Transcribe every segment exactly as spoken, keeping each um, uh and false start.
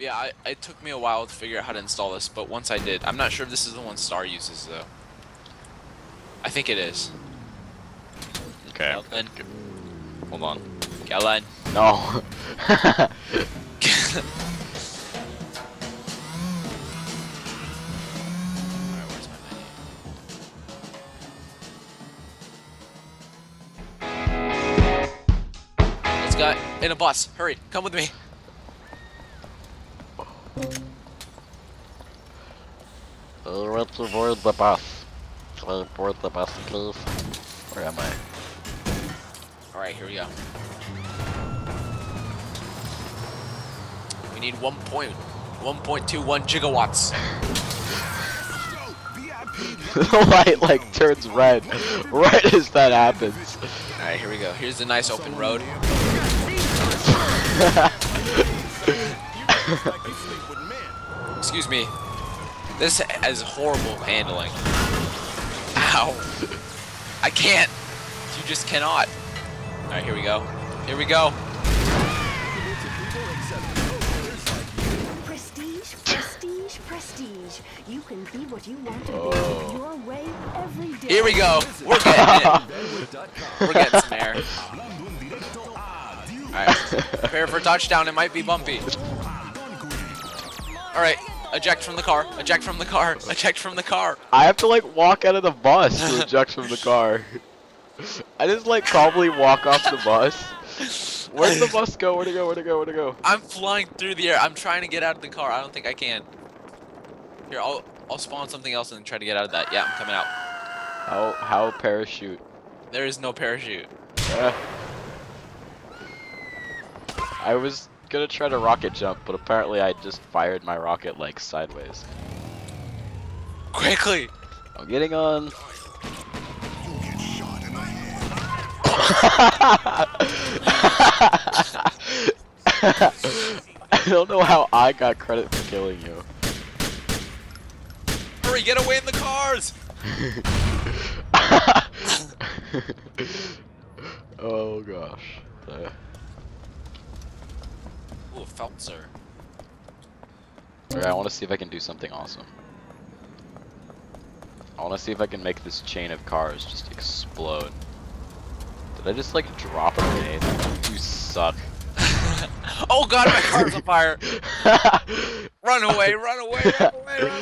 Yeah, I, it took me a while to figure out how to install this, but once I did, I'm not sure if this is the one Star uses, though. I think it is. Okay. Galad. Hold on. Galad. No. In a bus. Hurry, come with me. I want to board the bus. Can I board the bus, please? Where am I? Alright, here we go. We need one point two one gigawatts. The light like turns red right as that happens. Alright, here we go. Here's the nice open road. Excuse me. This has horrible handling. Ow. I can't. You just cannot. Alright, here we go. Here we go. Prestige, prestige, prestige. You can be what you want to be your way every day. Here we go. We're getting it. We're getting some air. Alright, prepare for touchdown, it might be bumpy. Alright, eject from the car, eject from the car, eject from the car. I have to like walk out of the bus to eject from the car. I just like probably walk off the bus. Where'd the bus go? Where'd it go? Where'd it go? Where'd it go? I'm flying through the air. I'm trying to get out of the car. I don't think I can. Here, I'll, I'll spawn something else and try to get out of that. Yeah, I'm coming out. How, how parachute? There is no parachute. Uh. I was gonna try to rocket jump, but apparently I just fired my rocket like sideways. Quickly! I'm getting on. You get shot in the head. I don't know how I got credit for killing you. Hurry, get away in the cars! Oh gosh. Uh, Ooh, Feltzer. Alright, I want to see if I can do something awesome. I want to see if I can make this chain of cars just explode. Did I just like drop a grenade? You suck. Oh god, my car's on fire! Run away, run away, run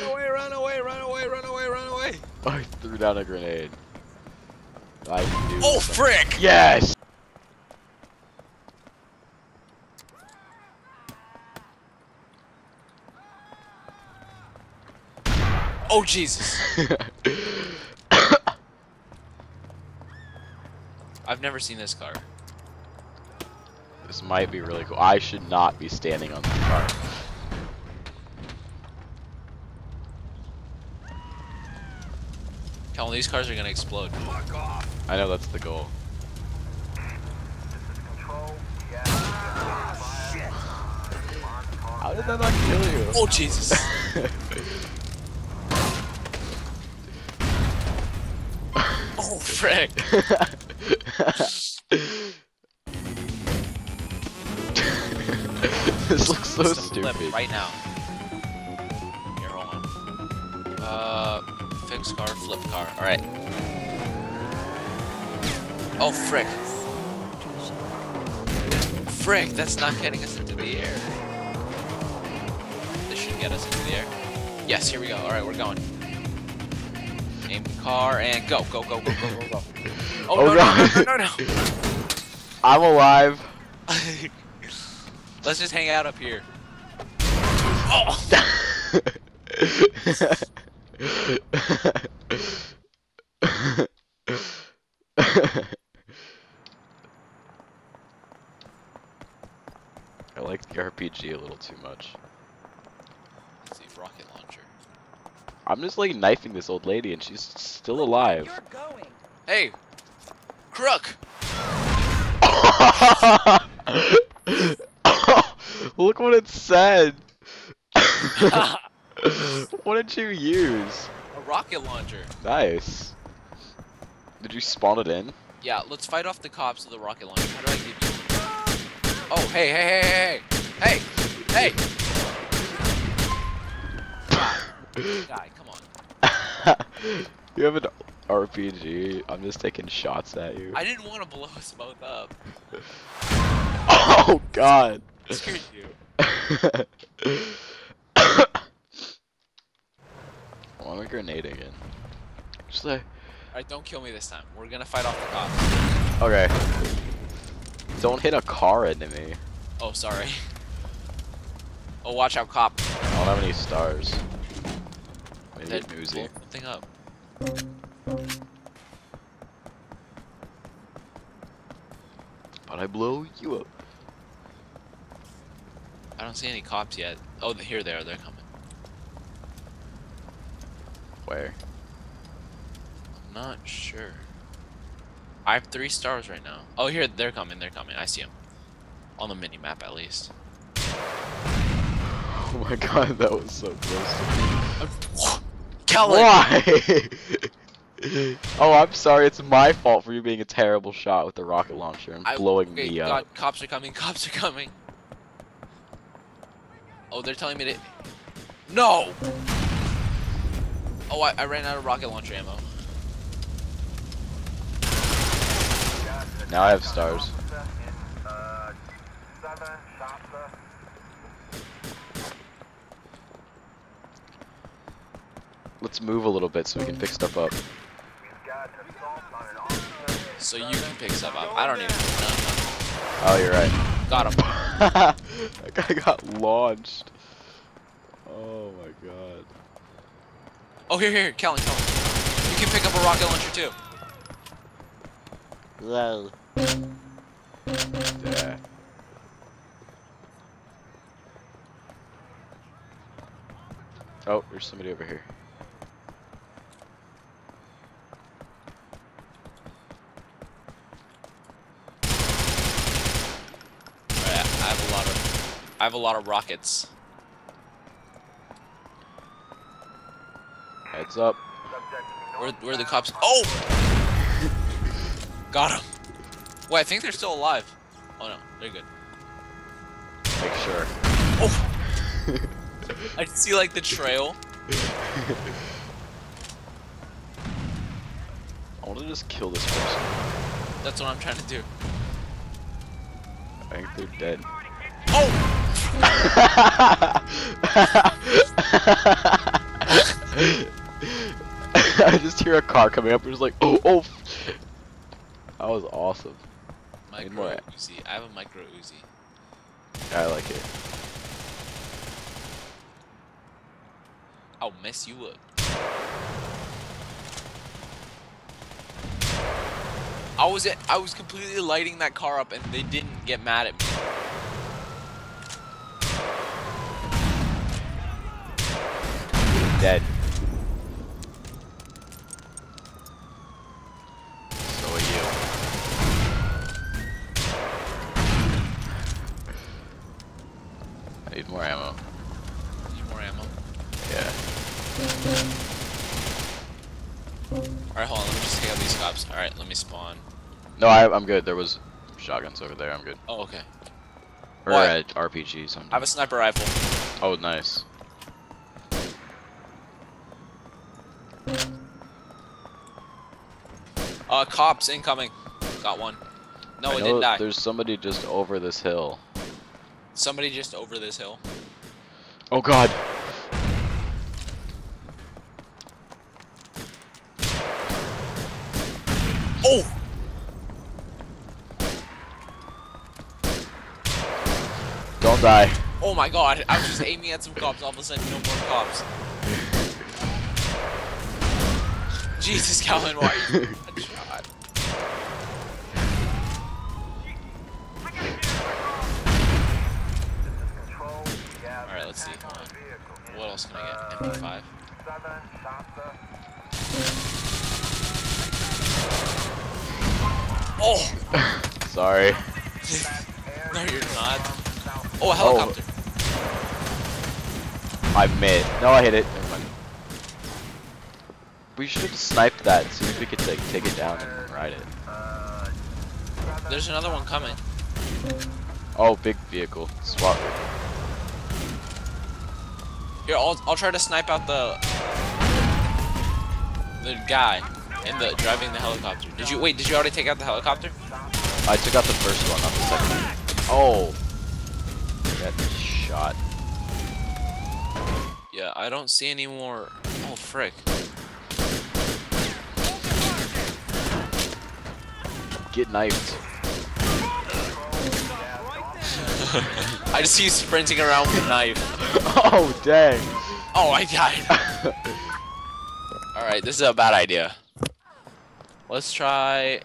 away, run away, run away, run away, run away, run away! I threw down a grenade. I can do oh, something. Frick! Yes! Oh Jesus! I've never seen this car. This might be really cool. I should not be standing on this car. Colin, these cars are gonna explode. Fuck off. I know that's the goal. How did that not kill you? Oh Jesus! Oh, frick! This looks so stupid. Right now. Here, hold on. Uh, fix car, flip car. Alright. Oh, frick. Frick, that's not getting us into the air. This should get us into the air. Yes, here we go. Alright, we're going. Aim the car and go, go, go, go, go, go, go. Oh, oh no, no, no, no, no, no. I'm alive. Let's just hang out up here. Oh! I like the R P G a little too much. Let's see, rocket launcher. I'm just like knifing this old lady and she's still alive. You're going. Hey, crook! Look what it said! What did you use? A rocket launcher. Nice. Did you spawn it in? Yeah, let's fight off the cops with the rocket launcher. How do I give you? Oh, hey, hey, hey, hey, hey! Hey! Hey! Die, come on. You have an R P G. I'm just taking shots at you. I didn't want to blow us both up. Oh God. I scared you. I want a grenade again. Just there. Alright, don't kill me this time. We're gonna fight off the cops. Okay. Don't hit a car into me. Oh, sorry. Oh, watch out, cop. I don't have any stars. Maybe that Uzi. Pull something up. But I blow you up. I don't see any cops yet. Oh, here they are. They're coming. Where? I'm not sure. I have three stars right now. Oh, here they're coming. They're coming. I see them on the mini map at least. Oh my God, that was so close to me. Kelly. Why? Oh, I'm sorry. It's my fault for you being a terrible shot with the rocket launcher and I, blowing okay, me God, up. Cops are coming. Cops are coming. Oh, they're telling me to. No. Oh, I, I ran out of rocket launcher ammo. Now I have stars. Let's move a little bit so we can pick stuff up. So you can pick stuff up. I don't even know. Oh, you're right. Got him. That guy got launched. Oh my God. Oh, here, here, Callan, Callan. You can pick up a rocket launcher too. Lol. Yeah. Oh, there's somebody over here. All right, I have a lot of, I have a lot of rockets. Heads up. Where, where are the cops? Oh! Got him. Wait, I think they're still alive. Oh no, they're good. Make sure. Oh! I see like the trail. I want to just kill this person. That's what I'm trying to do. I think they're dead. Oh! I just hear a car coming up and it's like, oh, oh. That was awesome. Micro I Uzi. I have a micro Uzi. I like it. I'll mess you up. I was at, I was completely lighting that car up and they didn't get mad at me. Dead. More ammo. Need more ammo? Yeah. Alright, hold on. Let me just take out these cops. Alright, let me spawn. No, I, I'm good. There was shotguns over there. I'm good. Oh, okay. Or well, uh, I, R P Gs. I'm I have a sniper rifle. Oh, nice. Uh, cops incoming. Got one. No, I it didn't die. There's somebody just over this hill. Somebody just over this hill. Oh God. Oh! Don't die. Oh my God, I was just aiming at some cops, all of a sudden no more cops. Jesus, Calvin, why are you a shot? Let's see. Hold on. What else can I get? M P five. Oh! Sorry. No, you're not. Oh, a helicopter. Oh. I missed. No, I hit it. Never mind. We should snipe that. See if we could like, take it down and ride it. There's another one coming. Oh, big vehicle. Swap it. Here, I'll, I'll try to snipe out the the guy in the driving the helicopter. Did you wait? Did you already take out the helicopter? I took out the first one, not the second one. Oh, that shot. Yeah, I don't see any more. Oh frick! Get knifed. I just see you sprinting around with a knife. Oh dang! Oh, I died. All right, this is a bad idea. Let's try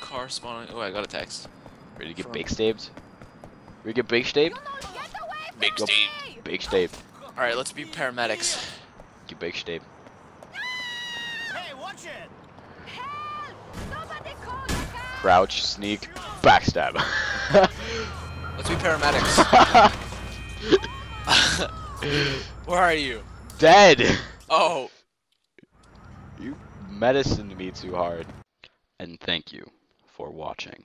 car spawning. Oh, I got a text. Ready to get bake stabbed? We get bake stabbed? Bake stabbed. Bake stabbed. All right, let's be paramedics. Get bake stabbed. Hey, watch it! Crouch, sneak, backstab. Let's be paramedics. Where are you? Dead. Oh. You medicined me too hard. And thank you for watching.